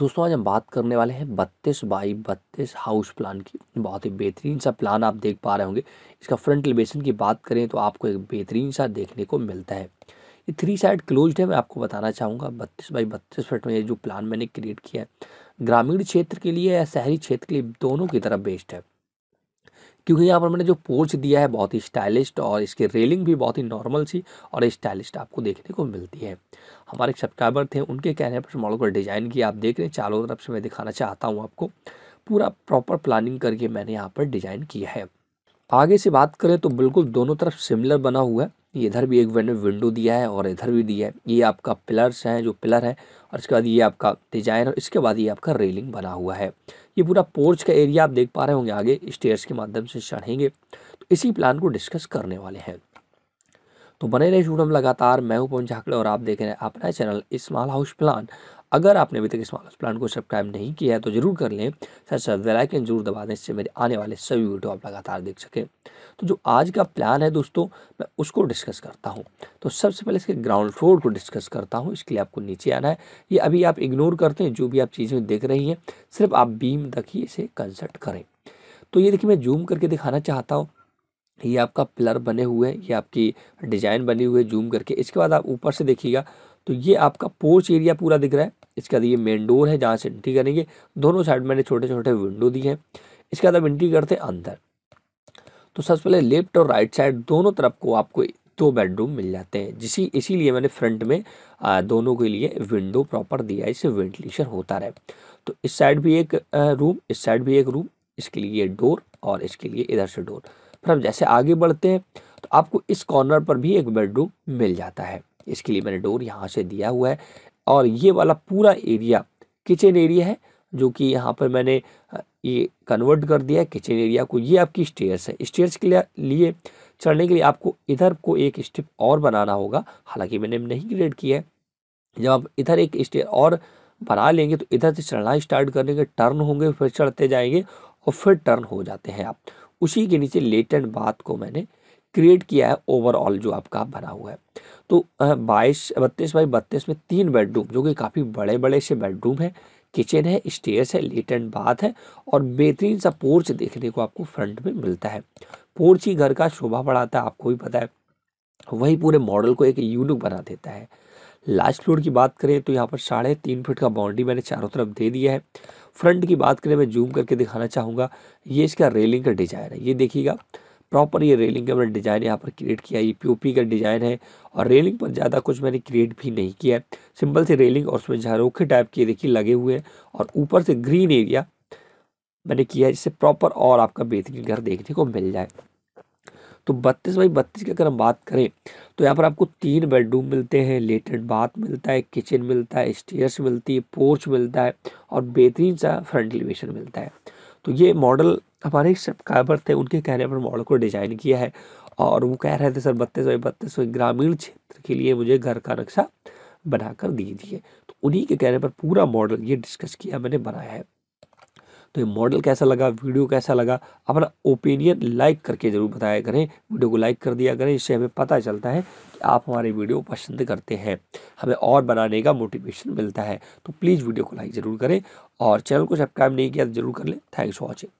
दोस्तों आज हम बात करने वाले हैं 32x32 हाउस प्लान की। बहुत ही बेहतरीन सा प्लान आप देख पा रहे होंगे। इसका फ्रंट एलिवेशन की बात करें तो आपको एक बेहतरीन सा देखने को मिलता है। ये 3 साइड क्लोज्ड है। मैं आपको बताना चाहूँगा 32x32 फीट में ये जो प्लान मैंने क्रिएट किया है ग्रामीण क्षेत्र के लिए या शहरी क्षेत्र के लिए दोनों की तरफ बेस्ट है, क्योंकि यहाँ पर मैंने जो पोर्च दिया है बहुत ही स्टाइलिश और इसकी रेलिंग भी बहुत ही नॉर्मल सी और स्टाइलिश आपको देखने को मिलती है। हमारे एक सब्सक्राइबर थे, उनके कहने पर मॉडल को डिज़ाइन किया। आप देख रहे हैं चारों तरफ से मैं दिखाना चाहता हूँ आपको, पूरा प्रॉपर प्लानिंग करके मैंने यहाँ पर डिज़ाइन किया है। आगे से बात करें तो बिल्कुल दोनों तरफ सिमिलर बना हुआ है। इधर भी एक विंडो दिया है और इधर भी दिया है। ये आपका पिलर्स हैं, जो पिलर है, और इसके बाद ये आपका डिजाइन और इसके बाद ये आपका रेलिंग बना हुआ है। ये पूरा पोर्च का एरिया आप देख पा रहे होंगे। आगे स्टेयर्स के माध्यम से चढ़ेंगे तो इसी प्लान को डिस्कस करने वाले हैं। तो बने रहे शूट हम लगातार। मैं हूं पवन झाकड़े और आप देख रहे हैं अपना चैनल स्मॉल हाउस प्लान। अगर आपने अभी तक स्मॉल हाउस प्लान को सब्सक्राइब नहीं किया है तो जरूर कर लें, साथ बेल आइकन जरूर दबा दें, इससे मेरे आने वाले सभी वीडियो आप लगातार देख सकें। तो जो आज का प्लान है दोस्तों, मैं उसको डिस्कस करता हूँ। तो सबसे पहले इसके ग्राउंड फ्लोर को डिस्कस करता हूँ। इसके लिए आपको नीचे आना है। ये अभी आप इग्नोर करते हैं, जो भी आप चीज़ें देख रही हैं सिर्फ आप बीम तक ही इसे कंसल्ट करें। तो ये देखिए, मैं जूम करके दिखाना चाहता हूँ। ये आपका पिलर बने हुए हैं, ये आपकी डिज़ाइन बनी हुई है जूम करके। इसके बाद आप ऊपर से देखिएगा तो ये आपका पोर्च एरिया पूरा दिख रहा है। इसके बाद ये मेन डोर है जहाँ से एंट्री करेंगे। दोनों साइड मैंने छोटे छोटे विंडो दिए हैं। इसके बाद आप एंट्री करते हैं अंदर। तो सबसे पहले लेफ्ट और राइट साइड दोनों तरफ को आपको 2 बेडरूम मिल जाते हैं, इसीलिए मैंने फ्रंट में दोनों के लिए विंडो प्रॉपर दिया है, इससे वेंटिलेशन होता रहे। तो इस साइड भी एक रूम, इस साइड भी एक रूम, इसके लिए डोर और इसके लिए इधर से डोर। फिर हम जैसे आगे बढ़ते हैं तो आपको इस कॉर्नर पर भी एक बेडरूम मिल जाता है। इसके लिए मैंने डोर यहाँ से दिया हुआ है। और ये वाला पूरा एरिया किचन एरिया है, जो कि यहाँ पर मैंने ये कन्वर्ट कर दिया है किचन एरिया को। ये आपकी स्टेयर्स है। स्टेयर्स के लिए चढ़ने के लिए आपको इधर को एक स्टेप और बनाना होगा। हालांकि मैंने नहीं क्रिएट किया है। जब आप इधर एक स्टेयर और बना लेंगे तो इधर से चढ़ना स्टार्ट करेंगे, टर्न होंगे, फिर चढ़ते जाएंगे और फिर टर्न हो जाते हैं आप। उसी के नीचे लेटेंट बात को मैंने क्रिएट किया है ओवरऑल जो आपका बना हुआ है। तो 32x32 में 3 बेडरूम, जो कि काफ़ी बड़े बड़े से बेडरूम है, किचन है, स्टेयर्स है, लेटेंट बात है और बेहतरीन सा पोर्च देखने को आपको फ्रंट में मिलता है। पोर्च ही घर का शोभा बढ़ाता है, आपको भी पता है। वही पूरे मॉडल को एक यूनिक बना देता है। लास्ट फ्लोर की बात करें तो यहाँ पर 3.5 फीट का बाउंड्री मैंने चारों तरफ दे दिया है। फ्रंट की बात करें, मैं जूम करके दिखाना चाहूँगा। ये इसका रेलिंग का डिज़ाइन है। ये देखिएगा प्रॉपर, ये रेलिंग का मैंने डिज़ाइन यहाँ पर क्रिएट किया है। ये POP का डिज़ाइन है और रेलिंग पर ज़्यादा कुछ मैंने क्रिएट भी नहीं किया है। सिंपल सी रेलिंग और उसमें झरोखे टाइप के देखिए लगे हुए हैं और ऊपर से ग्रीन एरिया मैंने किया है, जिससे प्रॉपर और आपका बेहतरीन घर देखने को मिल जाए। तो 32x32 की अगर हम बात करें तो यहाँ पर आपको 3 बेडरूम मिलते हैं, लेटेंट बाथ मिलता है, किचन मिलता है, स्टेयर्स मिलती है, पोर्च मिलता है और बेहतरीन सा फ्रंट एलिवेशन मिलता है। तो ये मॉडल हमारे सब्सक्राइबर थे, उनके कहने पर मॉडल को डिज़ाइन किया है और वो कह रहे थे सर 32x32 ग्रामीण क्षेत्र के लिए मुझे घर का नक्शा बना कर दीजिए। तो उन्हीं के कहने पर पूरा मॉडल ये डिस्कस किया मैंने बनाया है। तो ये मॉडल कैसा लगा, वीडियो कैसा लगा, अपना ओपिनियन लाइक करके ज़रूर बताया करें। वीडियो को लाइक कर दिया करें, इससे हमें पता चलता है कि आप हमारे वीडियो पसंद करते हैं, हमें और बनाने का मोटिवेशन मिलता है। तो प्लीज़ वीडियो को लाइक ज़रूर करें और चैनल को सब्सक्राइब नहीं किया तो ज़रूर कर लें। Thanks for watching.